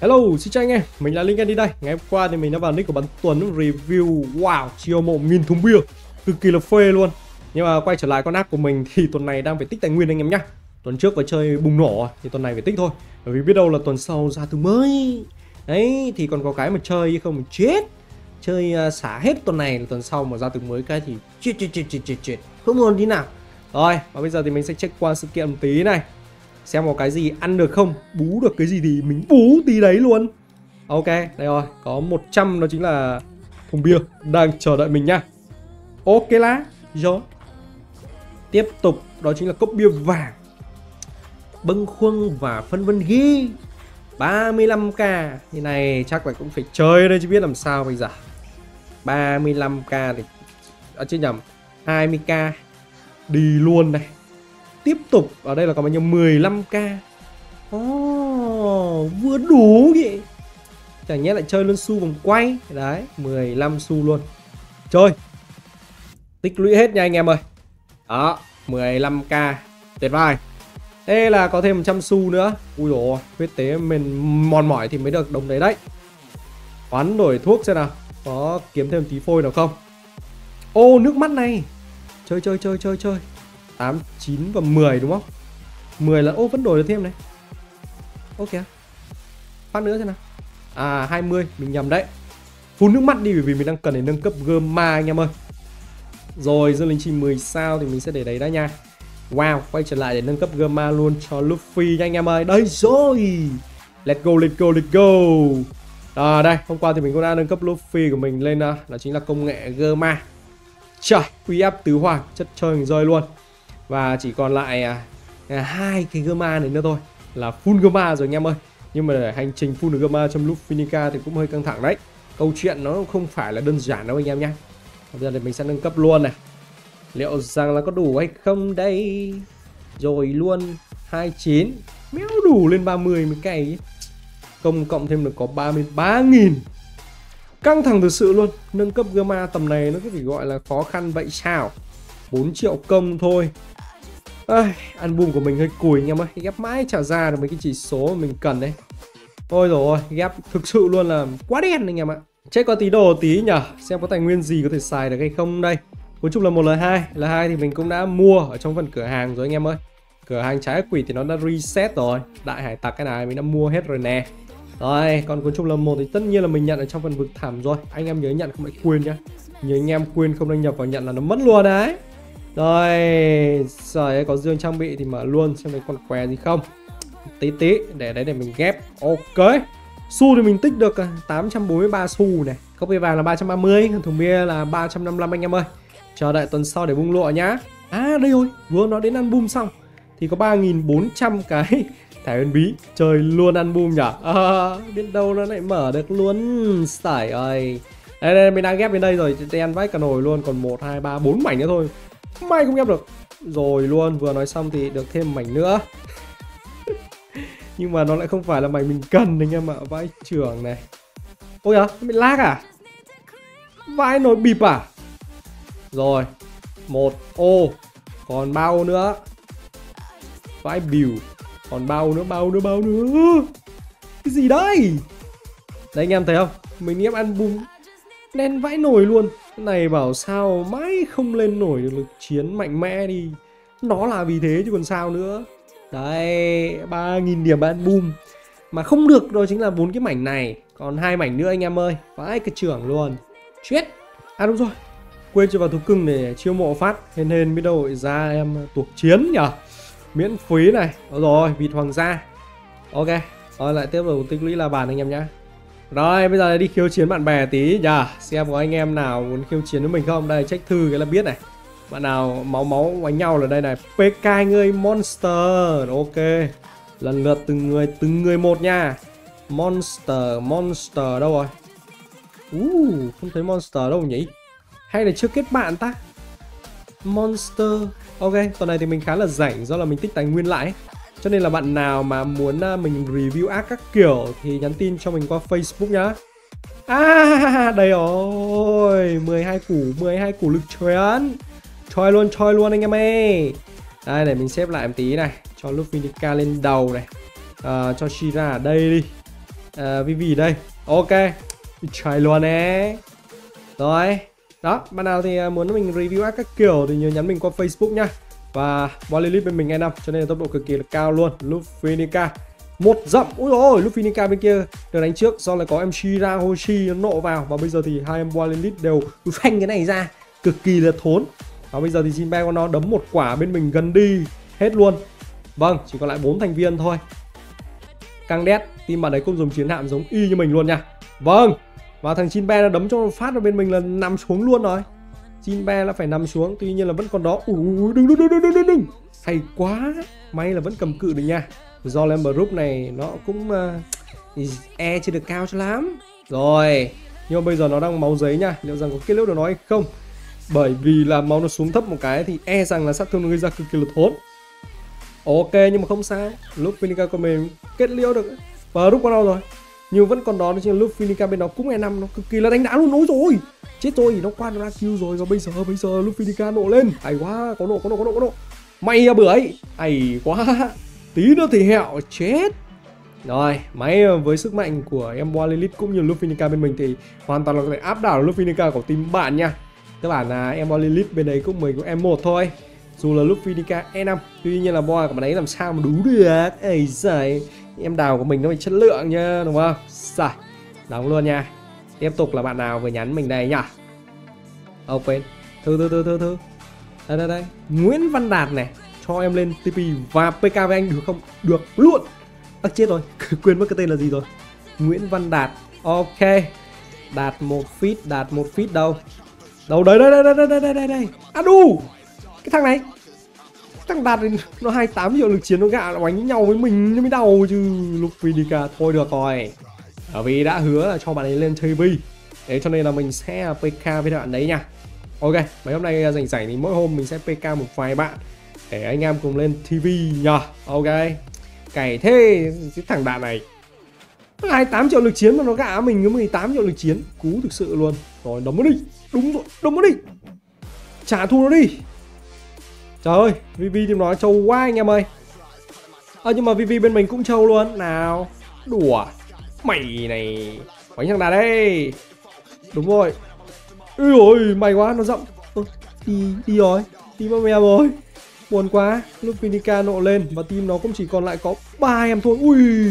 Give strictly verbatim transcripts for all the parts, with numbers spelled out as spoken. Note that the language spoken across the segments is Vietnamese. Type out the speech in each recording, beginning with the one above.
Hello, xin chào anh em, mình là Linh Endy đây. Ngày hôm qua thì mình đã vào nick của Bắn Tuấn review, wow, chiêu mộ nghìn thùng bia, cực kỳ là phê luôn. Nhưng mà quay trở lại con app của mình thì tuần này đang phải tích tài nguyên anh em nhá. Tuần trước có chơi bùng nổ thì tuần này phải tích thôi, bởi vì biết đâu là tuần sau ra thứ mới. Đấy, thì còn có cái mà chơi không chết. Chơi uh, xả hết tuần này, tuần sau mà ra thứ mới cái thì chết chết chết chết chết chết, không ngon tí nào. Rồi, và bây giờ thì mình sẽ check qua sự kiện một tí này, xem có cái gì ăn được không, bú được cái gì thì mình bú tí đấy luôn. Ok, đây rồi, có một trăm, đó chính là thùng bia đang chờ đợi mình nha. Ok lá, rồi. Tiếp tục, đó chính là cốc bia vàng, bâng khuâng và phân vân ghi ba mươi lăm k. Như này chắc là cũng phải chơi đây chứ biết làm sao bây giờ. Ba mươi lăm k thì... À, chứ nhầm, hai mươi k. Đi luôn này. Tiếp tục, ở đây là có bao nhiêu? mười lăm k. Oh, vừa đủ vậy. Chẳng nhẽ lại chơi luôn xu vòng quay. Đấy, mười lăm xu luôn. Chơi. Tích lũy hết nha anh em ơi. Đó, mười lăm k. Tuyệt vời. Thế là có thêm một trăm xu nữa. Ui dồi, huyết tế mình mòn mỏi thì mới được đồng đấy đấy. Hoán đổi thuốc xem nào. Có kiếm thêm tí phôi nào không. Ô, oh, nước mắt này. Chơi chơi chơi chơi chơi. Tám, chín và mười đúng không? mười là ô vẫn đổi được thêm này. Ok. Phát nữa thế nào. À hai mươi, mình nhầm đấy. Phun nước mắt đi bởi vì mình đang cần để nâng cấp Germa anh em ơi. Rồi dương linh chi mười sao thì mình sẽ để đấy đã nha. Wow, quay trở lại để nâng cấp Germa luôn cho Luffy nha anh em ơi. Đây rồi. Let's go, let's go, let's go. À, đây, hôm qua thì mình cũng đã nâng cấp Luffy của mình lên đó chính là công nghệ Germa. Trời, uy áp tứ hoàng, chất chơi mình rơi luôn. Và chỉ còn lại hai à, cái Germa này nữa thôi là full Germa rồi anh em ơi. Nhưng mà để hành trình full Germa trong lúc Finica thì cũng hơi căng thẳng đấy. Câu chuyện nó không phải là đơn giản đâu anh em nhé. Bây giờ thì mình sẽ nâng cấp luôn này. Liệu rằng là có đủ hay không đây. Rồi luôn hai mươi chín. Méo đủ lên ba mươi mới cày. Công cộng thêm được có ba mươi ba nghìn. Căng thẳng thực sự luôn. Nâng cấp Germa tầm này nó cứ phải gọi là khó khăn vậy sao. Bốn triệu công thôi. À, album của mình hơi cùi anh em ơi. Ghép mãi trả ra được mấy cái chỉ số mình cần đấy. Ôi dồi ôi, ghép thực sự luôn là quá đen anh em ạ. Check qua tí đồ tí nhở. Xem có tài nguyên gì có thể xài được hay không đây. Cuối chung là một lời hai. Lời hai thì mình cũng đã mua ở trong phần cửa hàng rồi anh em ơi. Cửa hàng trái quỷ thì nó đã reset rồi. Đại hải tặc cái này mình đã mua hết rồi nè. Rồi, còn cuốn trục lần một thì tất nhiên là mình nhận ở trong phần vực thẳm rồi. Anh em nhớ nhận không phải quên nhá. Nhớ anh em quên không đăng nhập vào nhận là nó mất luôn đấy. Rồi, rồi có dương trang bị thì mở luôn xem mấy con què gì không. Tí tí, để đấy để mình ghép. Ok. Xu thì mình tích được tám trăm bốn mươi ba xu này. Cốc bia vàng là ba trăm ba mươi, thùng bia là ba trăm năm mươi lăm anh em ơi. Chờ đợi tuần sau để bung lụa nhá. À đây rồi, vừa nói đến album xong thì có ba nghìn bốn trăm cái thẻ huyền bí. Chơi luôn album nhỉ. À, biết đâu nó lại mở được luôn. Sải ơi. Đây, đây mình đang ghép đến đây rồi. Đen vách cả nồi luôn. Còn một, hai, ba, bốn mảnh nữa thôi. May không ghép được. Rồi luôn. Vừa nói xong thì được thêm mảnh nữa. Nhưng mà nó lại không phải là mảnh mình cần anh em ạ. Vãi trưởng này. Ôi à, bị lag à. Vãi nồi bịp à. Rồi. Một ô. Còn ba ô nữa. Vãi bìu. Còn bao nữa, bao nữa, bao nữa. Cái gì đây? Đấy anh em thấy không? Mình ghép album đen vãi nổi luôn. Cái này bảo sao mãi không lên nổi được lực chiến mạnh mẽ đi. Nó là vì thế chứ còn sao nữa. Đấy, ba nghìn điểm album. Mà không được rồi chính là bốn cái mảnh này. Còn hai mảnh nữa anh em ơi. Vãi cái trưởng luôn. Chết. À đúng rồi. Quên cho vào thú cưng để chiêu mộ phát. Hên hên biết đâu ra em cuộc chiến nhở. Miễn phí này. Đó rồi, vịt hoàng gia. Ok, rồi lại tiếp tục tích lũy la bàn anh em nhé. Rồi, bây giờ đi khiêu chiến bạn bè tí nhờ. Xem có anh em nào muốn khiêu chiến với mình không. Đây, check thư cái là biết này. Bạn nào máu máu đánh nhau là đây này. pê ca người Monster. Ok, lần lượt từng người từng người một nha. Monster, Monster đâu rồi. uh, Không thấy Monster đâu nhỉ. Hay là chưa kết bạn ta. Monster. Ok, tuần này thì mình khá là rảnh do là mình tích tài nguyên lại ấy. Cho nên là bạn nào mà muốn mình review ác các kiểu thì nhắn tin cho mình qua Facebook nhá. À, đây rồi, mười hai củ, mười hai củ lực chuyến. Choi luôn, choi luôn anh em ơi. Đây, để mình xếp lại một tí này. Cho Lupinica lên đầu này. à, Cho Shira ở đây đi. uh, vê vê đây. Ok, trời luôn nè. Rồi, đó, bạn nào thì muốn mình review art các kiểu thì nhớ nhắn mình qua Facebook nhá. Và Boa Lilith bên mình ngay năm cho nên là tốc độ cực kỳ là cao luôn. Lupinica một dậm, ui ôi, Lupinica bên kia được đánh trước do là có em Shirahoshi nộ vào. Và bây giờ thì hai em Boa Lilith đều phanh cái này ra, cực kỳ là thốn. Và bây giờ thì Jinbe của nó đấm một quả bên mình gần đi hết luôn. Vâng, chỉ còn lại bốn thành viên thôi. Căng đét, team bạn đấy cũng dùng chiến hạm giống y như mình luôn nha. Vâng, và thằng Jinbe nó đấm cho phát vào bên mình là nằm xuống luôn rồi. Jinbe là phải nằm xuống, tuy nhiên là vẫn còn đó. Ui, đừng, đừng, đừng, đừng, đừng. Hay quá, may là vẫn cầm cự được nha. Do là em group này nó cũng uh, e chưa được cao cho lắm. Rồi, nhưng mà bây giờ nó đang máu giấy nha, liệu rằng có kết liễu được nó hay không? Bởi vì là máu nó xuống thấp một cái thì e rằng là sát thương nó gây ra cực kỳ là thốn. Ok, nhưng mà không sao, lúc Finica của mình kết liễu được và rút qua đâu rồi. Nhưng vẫn còn đó, đó chính là lúc Finica bên đó cũng e năm, nó cực kỳ là đánh đá luôn. Ôi rồi, chết tôi thì nó qua nó ra kill rồi. Và bây giờ, bây giờ lúc Finica nộ lên. Hay quá, có nộ, có nộ, có nộ, có nộ. May ra bưởi, hay quá. Tí nữa thì hẹo chết. Rồi, máy với sức mạnh của em Boa Lilith cũng như Lupinica bên mình thì hoàn toàn là có thể áp đảo Lupinica của team bạn nha. Các bạn là em Boa Lilith bên đấy cũng mình cũng em một thôi. Dù là Lupinica e năm, tuy nhiên là Boa của bạn ấy làm sao mà đủ được. Ây giời, em đào của mình nó phải chất lượng nha, đúng không? Xài, đóng luôn nha. Tiếp tục là bạn nào vừa nhắn mình đây nhỉ? Ô quên, thư thư thư thư thư. Đây đây đây, Nguyễn Văn Đạt này. Cho em lên tê pê và pê ca với anh được không? Được luôn. Ác chết rồi, quên mất cái tên là gì rồi. Nguyễn Văn Đạt. Ok. Đạt một feed, đạt một feed đâu? Đâu đấy đấy đấy đấy đấy đấy đây. À đù. Cái thằng này. Thằng Đạt này, nó hai mươi tám triệu lực chiến, nó gạ nó đánh với nhau với mình nó mới đau chứ. Lupinica thôi được rồi. Bởi vì đã hứa là cho bạn ấy lên tê pê. Đấy cho nên là mình sẽ pê ca với bạn đấy nha. Ok, mấy hôm nay rảnh rảnh thì mỗi hôm mình sẽ pê ca một vài bạn. Để anh em cùng lên tê vê nhờ. Ok, cày thế cái thằng bạn này hai mươi tám triệu lực chiến mà nó gã mình với mười tám triệu lực chiến. Cú thực sự luôn. Rồi đấm nó đi. Đúng rồi, đấm nó đi. Trả thù nó đi. Trời ơi, vê vê tìm nó trâu quá anh em ơi. Ơ à, nhưng mà vê vê bên mình cũng trâu luôn. Nào, đùa. Mày này, bánh thằng Đạt đây. Đúng rồi. Úi ôi, may quá, nó rộng. Ơ, đi, đi rồi. Đi bấm em rồi. Buồn quá, Lupinica nộ lên và team nó cũng chỉ còn lại có ba em thôi. Ui,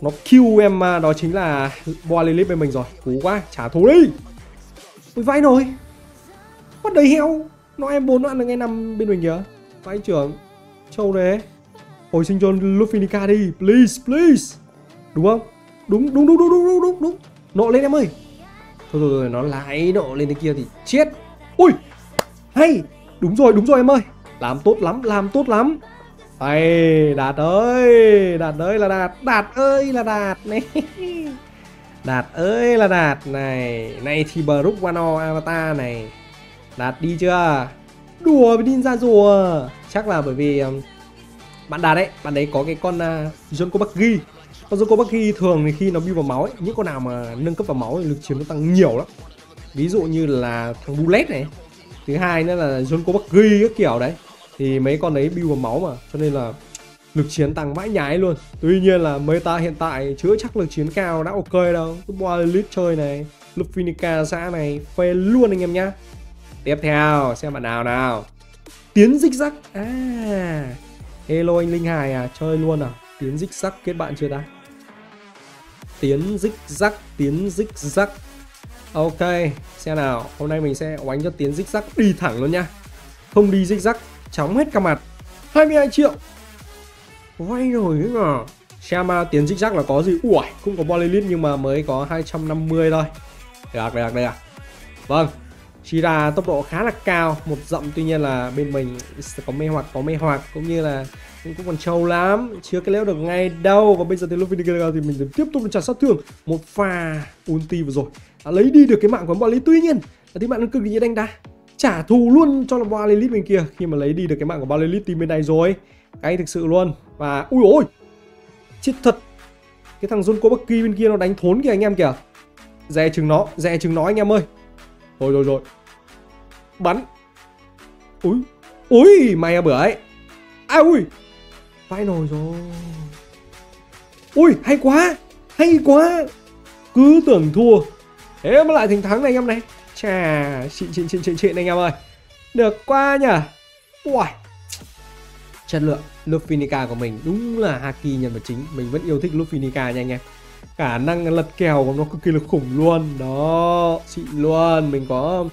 nó kill em mà, đó chính là Boa Lilith bên mình rồi. Cú quá, trả thù đi. Ui vãi nồi, bắt đầy heo. Nó em bốn nó ăn được ngay nằm bên mình kìa. Vãi trưởng, trâu đấy. Hồi sinh cho Lupinica đi, please, please. Đúng không? Đúng, đúng, đúng, đúng, đúng, đúng, đúng. Nộ lên em ơi. Thôi rồi, rồi nó lại nộ lên thế kia thì chết. Ui, hay. Đúng rồi, đúng rồi em ơi. Làm tốt lắm, làm tốt lắm. Ây, Đạt ơi. Đạt ơi là Đạt. Đạt ơi là Đạt này. Đạt ơi là Đạt này. Này thì Brook Wano Avatar này. Đạt đi chưa? Đùa với ninja rùa. Chắc là bởi vì bạn Đạt ấy, bạn đấy có cái con Zoncoby. Uh, con Zoncoby thường thì khi nó build vào máu ấy, những con nào mà nâng cấp vào máu thì lực chiến nó tăng nhiều lắm. Ví dụ như là thằng Bullet này. Thứ hai nữa là Zoncoby các kiểu đấy. Thì mấy con đấy build vào máu mà, cho nên là lực chiến tăng vãi nhái luôn. Tuy nhiên là meta hiện tại chứa chắc lực chiến cao đã ok đâu. Boa Lilith chơi này, Lupinica xã này, phê luôn anh em nhá. Tiếp theo, xem bạn nào nào. Tiến zích zắc. À, hello anh Linh Hải à, chơi luôn à. Tiến zích zắc kết bạn chưa ta? Tiến zích zắc, Tiến zích zắc. Ok, xem nào, hôm nay mình sẽ oánh cho Tiến zích zắc đi thẳng luôn nha. Không đi zích zắc, chóng hết cả mặt. Hai mươi hai triệu. Vay rồi ấy mà. Xem Tiến zích zắc là có gì. Ủa, cũng có Boa Lilith nhưng mà mới có hai trăm năm mươi thôi. Được, được, được. Vâng, Shira tốc độ khá là cao. Một dặm, tuy nhiên là bên mình có mê hoặc, có mê hoặc. Cũng như là cũng còn trâu lắm. Chưa cái lẽo được ngay đâu. Và bây giờ thì Lupinica thì mình tiếp tục trả sát thương. Một pha ulti vừa rồi đã lấy đi được cái mạng của Boa Lilith. Tuy nhiên là team bạn nó cực kỳ đánh đá, trả thù luôn cho là Boa Lilith bên kia. Khi mà lấy đi được cái mạng của Boa Lilith team bên này rồi, cái thực sự luôn. Và ui ôi, chết thật. Cái thằng Zoncoby bên kia nó đánh thốn kìa anh em kìa. Dè chừng nó, dè chừng nó anh em ơi. Rồi rồi rồi. Bắn. Úi, úi mày à bưởi. Ai ui, vãi nồi rồi. Ui hay quá. Hay quá. Cứ tưởng thua, thế mà lại thành thắng này anh em này. Chà, xịn xịn xịn xịn xịn anh em ơi. Được quá nhờ. Wow. Chất lượng Lupinica của mình đúng là haki nhân vật chính. Mình vẫn yêu thích Lupinica nha anh em. Khả năng lật kèo của nó cực kỳ là khủng luôn. Đó, xịn luôn. Mình có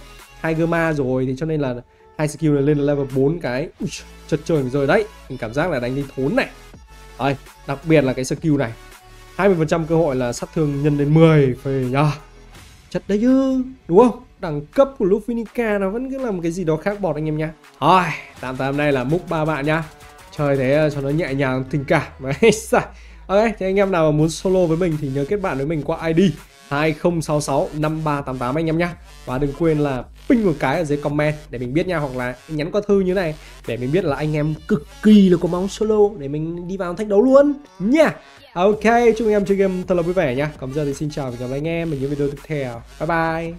hai Germa rồi thì cho nên là hai skill này lên level bốn cái. Ui, chật trời rồi đấy. Mình cảm giác là đánh đi thốn này. Đấy, đặc biệt là cái skill này. hai mươi phần trăm cơ hội là sát thương nhân đến mười. Phê nhờ. Chất đấy chứ. Đúng không? Đẳng cấp của Lupinica nó vẫn cứ làm cái gì đó khác bọt anh em nha. Thôi, tạm tạm đây là múc ba bạn nha. Chơi thế cho nó nhẹ nhàng tình cảm. Ok, thì anh em nào mà muốn solo với mình thì nhớ kết bạn với mình qua i đê hai không sáu sáu năm ba tám tám anh em nhá. Và đừng quên là ping một cái ở dưới comment để mình biết nha, hoặc là nhắn qua thư như này để mình biết là anh em cực kỳ là có máu solo để mình đi vào thách đấu luôn nha. Yeah. Ok, chúc anh em chơi game thật là vui vẻ nha. Còn giờ thì xin chào và gặp lại anh em mình những video tiếp theo. Bye bye.